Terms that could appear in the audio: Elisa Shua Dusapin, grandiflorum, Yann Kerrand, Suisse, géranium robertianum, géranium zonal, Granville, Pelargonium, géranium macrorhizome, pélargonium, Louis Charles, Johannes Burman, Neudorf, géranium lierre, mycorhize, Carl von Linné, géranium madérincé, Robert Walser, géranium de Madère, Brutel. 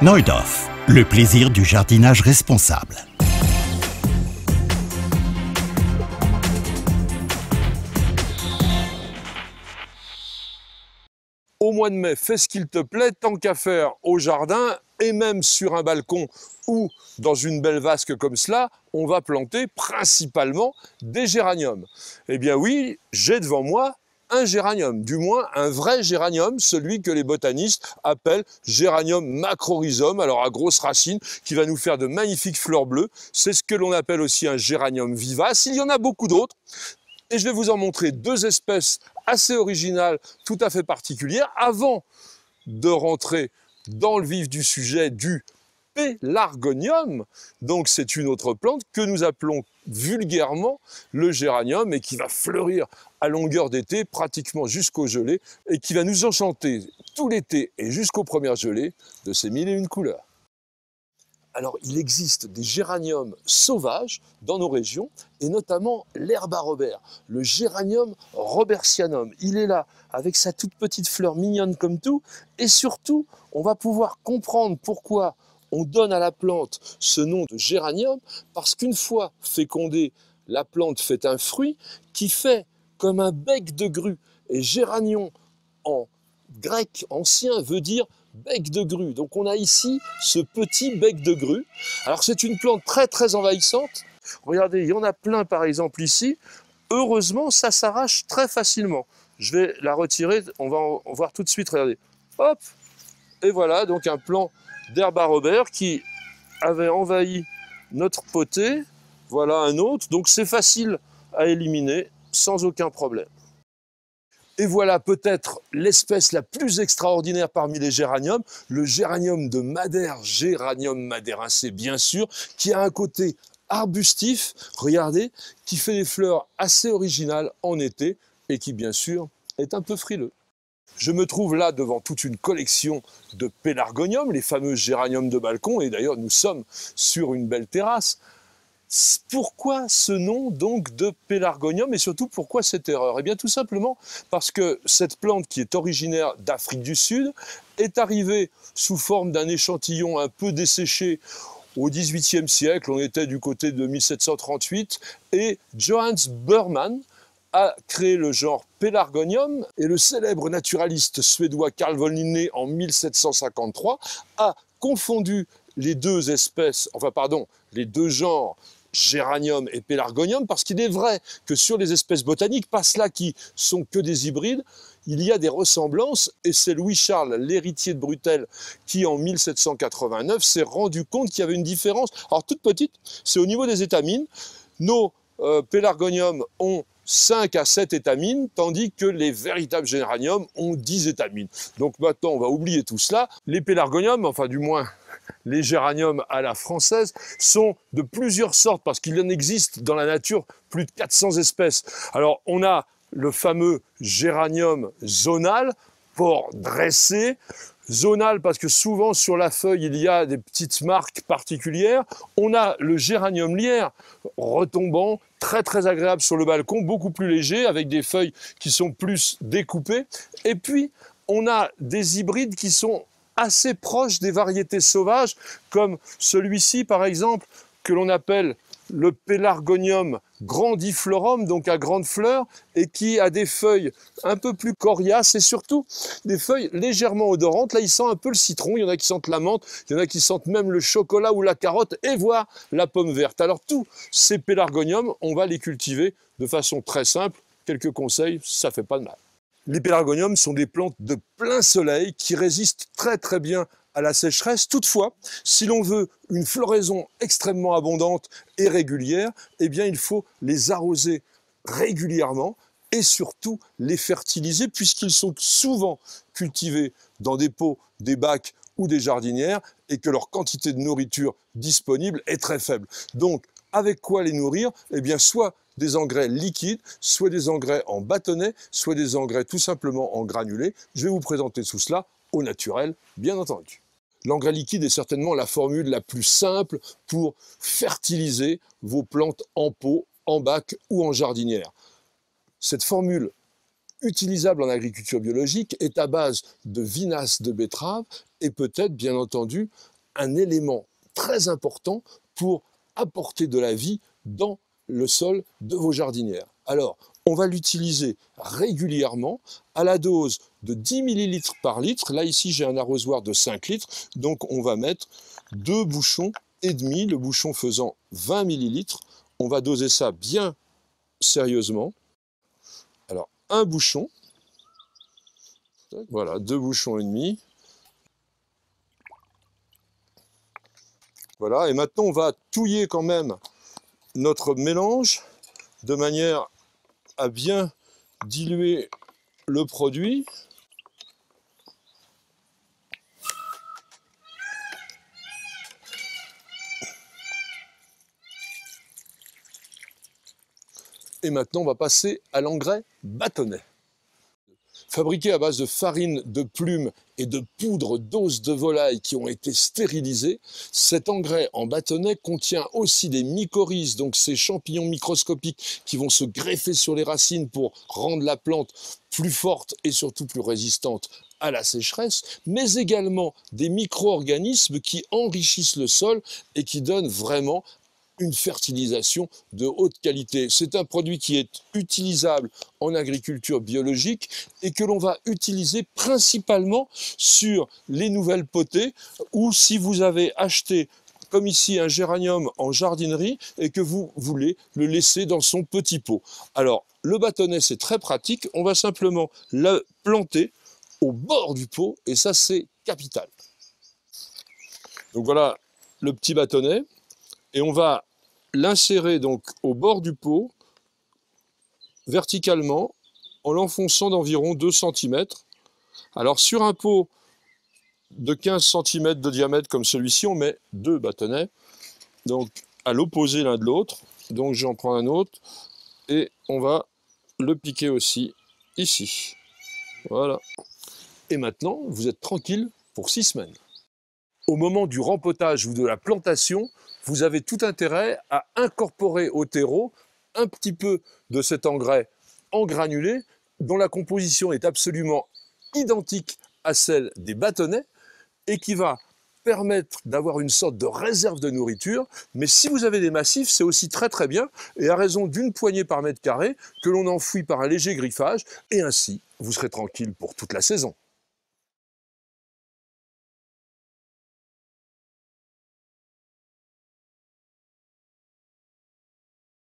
Neudorf, le plaisir du jardinage responsable. Au mois de mai, fais ce qu'il te plaît, tant qu'à faire au jardin et même sur un balcon ou dans une belle vasque comme cela, on va planter principalement des géraniums. Eh bien oui, j'ai devant moi un géranium, du moins un vrai géranium, celui que les botanistes appellent géranium macrorhizome, alors à grosses racines, qui va nous faire de magnifiques fleurs bleues. C'est ce que l'on appelle aussi un géranium vivace. Il y en a beaucoup d'autres. Et je vais vous en montrer deux espèces assez originales, tout à fait particulières, avant de rentrer dans le vif du sujet du pélargonium. Donc c'est une autre plante que nous appelons vulgairement le géranium et qui va fleurir à longueur d'été, pratiquement jusqu'aux gelées, et qui va nous enchanter tout l'été et jusqu'aux premières gelées de ses 1001 couleurs. Alors, il existe des géraniums sauvages dans nos régions, et notamment l'herbe à Robert, le géranium robertianum. Il est là, avec sa toute petite fleur mignonne comme tout, et surtout, on va pouvoir comprendre pourquoi on donne à la plante ce nom de géranium, parce qu'une fois fécondée, la plante fait un fruit qui fait comme un bec de grue. Et géranium, en grec ancien, veut dire bec de grue. Donc on a ici ce petit bec de grue. Alors c'est une plante très très envahissante. Regardez, il y en a plein par exemple ici. Heureusement, ça s'arrache très facilement. Je vais la retirer, on va en voir tout de suite, regardez. Hop! Et voilà, donc un plant d'herbe à Robert qui avait envahi notre poté. Voilà un autre, donc c'est facile à éliminer sans aucun problème. Et voilà peut-être l'espèce la plus extraordinaire parmi les géraniums, le géranium de Madère, géranium madérincé bien sûr, qui a un côté arbustif, regardez, qui fait des fleurs assez originales en été et qui bien sûr est un peu frileux. Je me trouve là devant toute une collection de pélargoniums, les fameux géraniums de balcon, et d'ailleurs nous sommes sur une belle terrasse. Pourquoi ce nom donc de pélargonium et surtout pourquoi cette erreur? Eh bien tout simplement parce que cette plante qui est originaire d'Afrique du Sud est arrivée sous forme d'un échantillon un peu desséché au XVIIIe siècle, on était du côté de 1738, et Johannes Burman a créé le genre pélargonium et le célèbre naturaliste suédois Carl von Linné en 1753 a confondu les deux espèces, enfin pardon, les deux genres géranium et pélargonium, parce qu'il est vrai que sur les espèces botaniques, pas cela qui sont que des hybrides, il y a des ressemblances, et c'est Louis Charles, l'héritier de Brutel, qui en 1789 s'est rendu compte qu'il y avait une différence, alors toute petite, c'est au niveau des étamines. Nos pélargoniums ont 5 à 7 étamines, tandis que les véritables géraniums ont 10 étamines. Donc maintenant, on va oublier tout cela. Les pélargoniums, enfin du moins les géraniums à la française, sont de plusieurs sortes, parce qu'il en existe dans la nature plus de 400 espèces. Alors on a le fameux géranium zonal, port dressé, zonal parce que souvent sur la feuille il y a des petites marques particulières. On a le géranium lierre retombant, très très agréable sur le balcon, beaucoup plus léger avec des feuilles qui sont plus découpées. Et puis on a des hybrides qui sont assez proches des variétés sauvages comme celui-ci par exemple que l'on appelle le pélargonium grandiflorum, donc à grandes fleurs, et qui a des feuilles un peu plus coriaces et surtout des feuilles légèrement odorantes. Là, il sent un peu le citron, il y en a qui sentent la menthe, il y en a qui sentent même le chocolat ou la carotte, et voire la pomme verte. Alors tous ces pélargoniums, on va les cultiver de façon très simple. Quelques conseils, ça fait pas de mal. Les pélargoniums sont des plantes de plein soleil qui résistent très très bien à la sécheresse. Toutefois, si l'on veut une floraison extrêmement abondante et régulière, eh bien il faut les arroser régulièrement et surtout les fertiliser puisqu'ils sont souvent cultivés dans des pots, des bacs ou des jardinières et que leur quantité de nourriture disponible est très faible. Donc, avec quoi les nourrir? Eh bien, soit des engrais liquides, soit des engrais en bâtonnets, soit des engrais tout simplement en granulés. Je vais vous présenter tout cela au naturel, bien entendu. L'engrais liquide est certainement la formule la plus simple pour fertiliser vos plantes en pot, en bac ou en jardinière. Cette formule utilisable en agriculture biologique est à base de vinasse de betterave et peut-être, bien entendu, un élément très important pour apporter de la vie dans le sol de vos jardinières. Alors, on va l'utiliser régulièrement à la dose de 10 ml par litre. Là, ici, j'ai un arrosoir de 5 litres, donc on va mettre 2,5 bouchons, le bouchon faisant 20 ml. On va doser ça bien sérieusement. Alors, un bouchon, voilà, 2,5 bouchons. Voilà, et maintenant on va touiller quand même notre mélange de manière à bien diluer le produit. Et maintenant on va passer à l'engrais bâtonnet. Fabriqué à base de farine de plumes et de poudre d'os de volaille qui ont été stérilisées, cet engrais en bâtonnet contient aussi des mycorhizes, donc ces champignons microscopiques qui vont se greffer sur les racines pour rendre la plante plus forte et surtout plus résistante à la sécheresse, mais également des micro-organismes qui enrichissent le sol et qui donnent vraiment une fertilisation de haute qualité. C'est un produit qui est utilisable en agriculture biologique et que l'on va utiliser principalement sur les nouvelles potées, ou si vous avez acheté, comme ici, un géranium en jardinerie et que vous voulez le laisser dans son petit pot. Alors, le bâtonnet, c'est très pratique. On va simplement le planter au bord du pot et ça, c'est capital. Donc voilà le petit bâtonnet. Et on va l'insérer donc au bord du pot, verticalement, en l'enfonçant d'environ 2 cm. Alors sur un pot de 15 cm de diamètre comme celui-ci, on met 2 bâtonnets, donc à l'opposé l'un de l'autre. Donc j'en prends un autre et on va le piquer aussi ici. Voilà. Et maintenant, vous êtes tranquille pour 6 semaines. Au moment du rempotage ou de la plantation, vous avez tout intérêt à incorporer au terreau un petit peu de cet engrais en granulé, dont la composition est absolument identique à celle des bâtonnets et qui va permettre d'avoir une sorte de réserve de nourriture. Mais si vous avez des massifs, c'est aussi très très bien, et à raison d'une poignée par mètre carré que l'on enfouit par un léger griffage, et ainsi vous serez tranquille pour toute la saison.